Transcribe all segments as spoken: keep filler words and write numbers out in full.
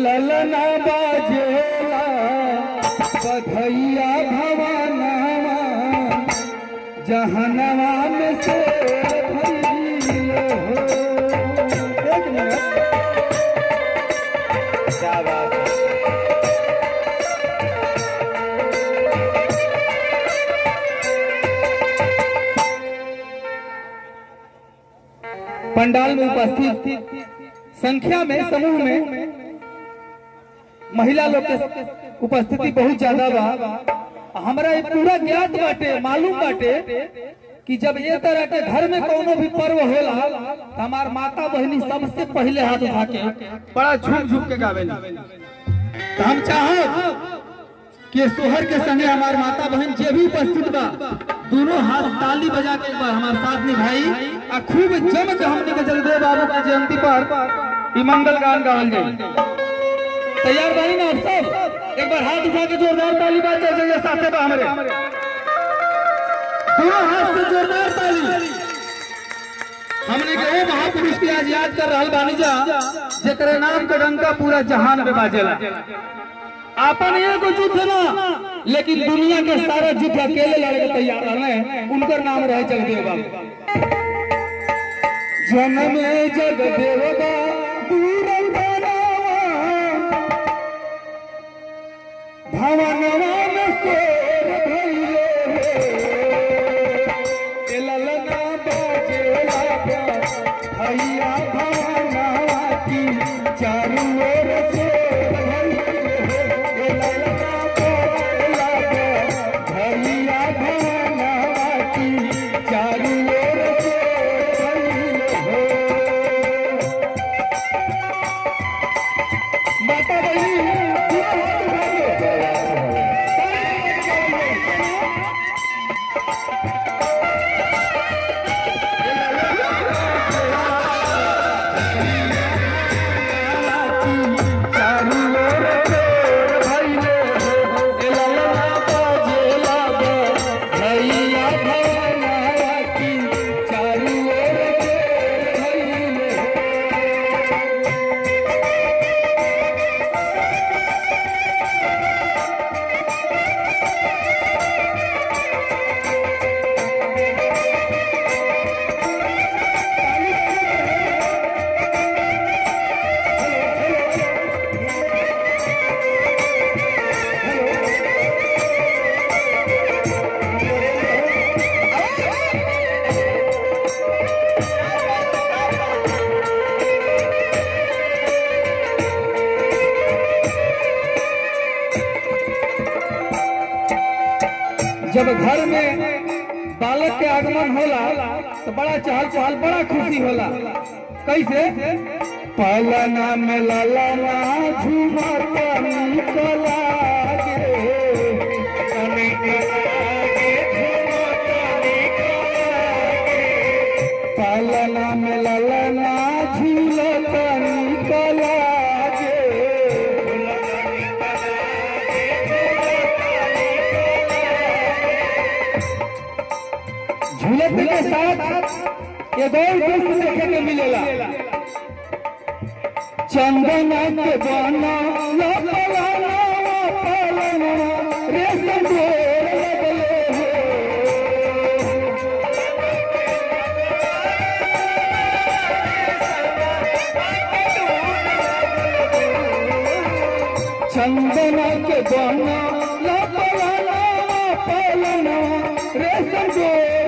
ललना बाजेला बधैया भवनवा जहनवा में से भइले हो। एक मिनट, क्या बात है। पंडाल में उपस्थित संख्या में समूह में महिला लोग के उपस्थिति बहुत ज्यादा बा। हमारा पूरा ज्ञात बाटे, मालूम बाटे कि जब ये तरह के घर में कोनो भी पर्व होला तो हमार माता बहनी सबसे पहले हाथ उठा के बड़ा झूम झूम के गावेली। तो हम चाहब कि सोहर के संगे हमार माता बहन जे भी उपस्थित बा दोनों हाथ ताली बजा के एक बार हमारे साथ निभाई आ खूब जम के हमने के जगदेव बाबू के जयंती पर मंगल गान गावल जाए। तैयार भाई ना आप सब एक बार हाथ उठा के जोरदार ताली बजा जाइए। साथे बा हमारे दोनों हाथ से जोरदार ताली। हमने के महापुरुष की आज याद कर रहा बानी जा जेकरे नाम के डंका पूरा जहान में बाजेला। आपन एगो युद्ध ना लेकिन दुनिया के सारा युद्ध अकेले लड़े के तैयार रहने उनकर नाम रहे जगदेव बाबू। जन्म जगदेव बाबू भवनवा में शेर भइले हो। ललना बाजेला भैया भवनवा की चारू ओर शेर भइले हो। ललना बाजेला भैया भवनवा की चारू ओर शेर भइले हो। माता बहनी जब घर में बालक के आगमन होला तो बड़ा चहल पहल बड़ा खुशी होला। कैसे पलना में ललना झूमता निकला पलना में ललना झूलता निकला के साथ ये दो दृश्य देखने को मिलेला। चंदन के बना रेशम ढेर लगले हो। चंदन के बना रेशम ढेर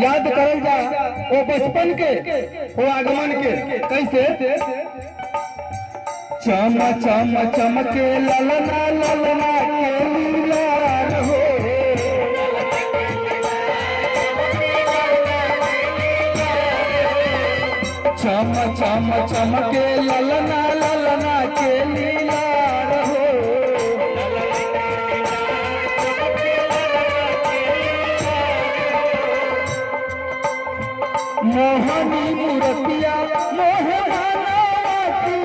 याद करल जा वो बचपन के वो आगमन के। कैसे चमा चमा चमके ललना ललना चमा चमा चमके ललना ललना के लीला मोहनी मूर्तिया मोहनाती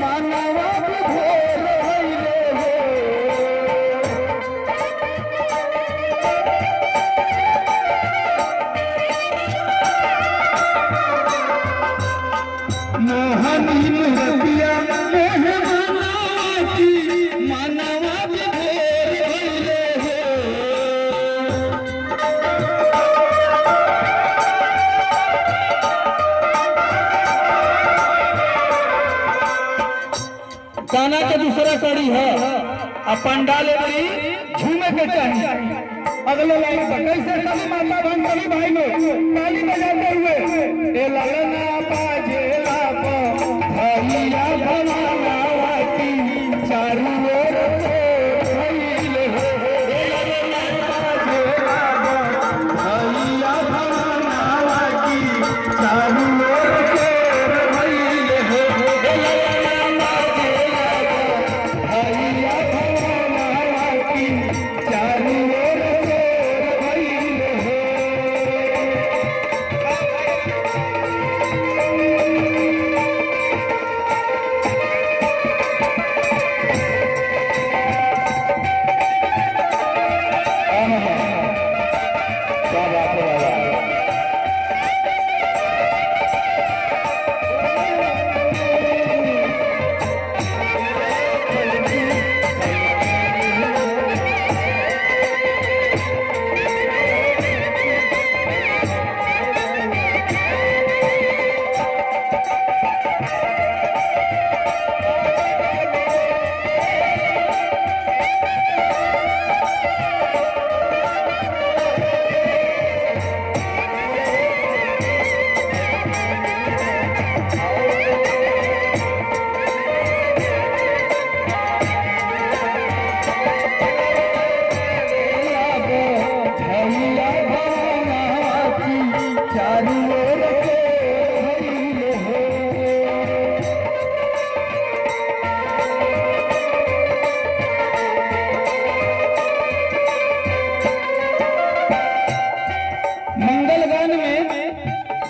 मानवा विभोर होइले हो मोहनी मूर्तिया मोहनाती मानवा विभोर होइले हो गाना के दूसरा कड़ी है अब पंडाल झूमे के चाहिए। अगले लाइन पर कैसे काली माता भंडारी भाई लोग ताली बजाते हुए ए ललना बाजे लापा भैया भवानावती चारू ओर से भइल हो ए ललना बाजे लापा भैया भवानावती चारू ओर से भइल हो ए ललना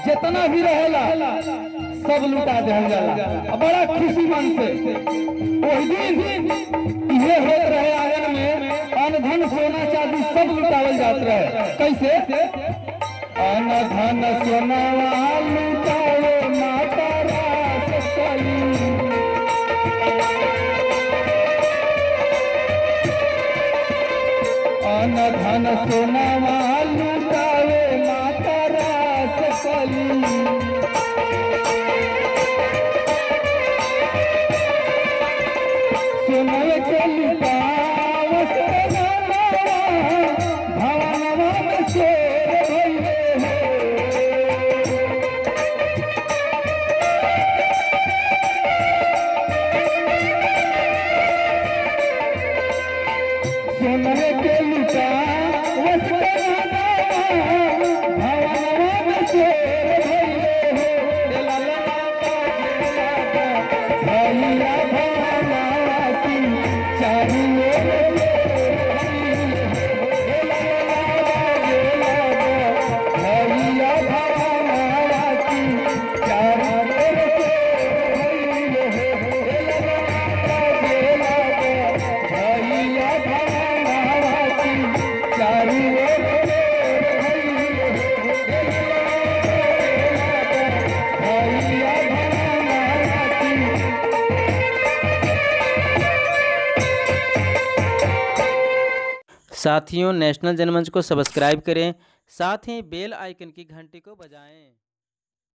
जितना भी रहेला सब लुटा दिया जाला बड़ा खुशी मन से। वही दिन ये होत रहे आंगन में अन धन सोना चांदी सब लुटावल जात रहे। कैसे अन धन सोना लुटावे माता रास कली अन धन सोना लुटावे माता रास कली साथियों नेशनल जनमंच को सब्सक्राइब करें, साथ ही बेल आइकन की घंटी को बजाएं।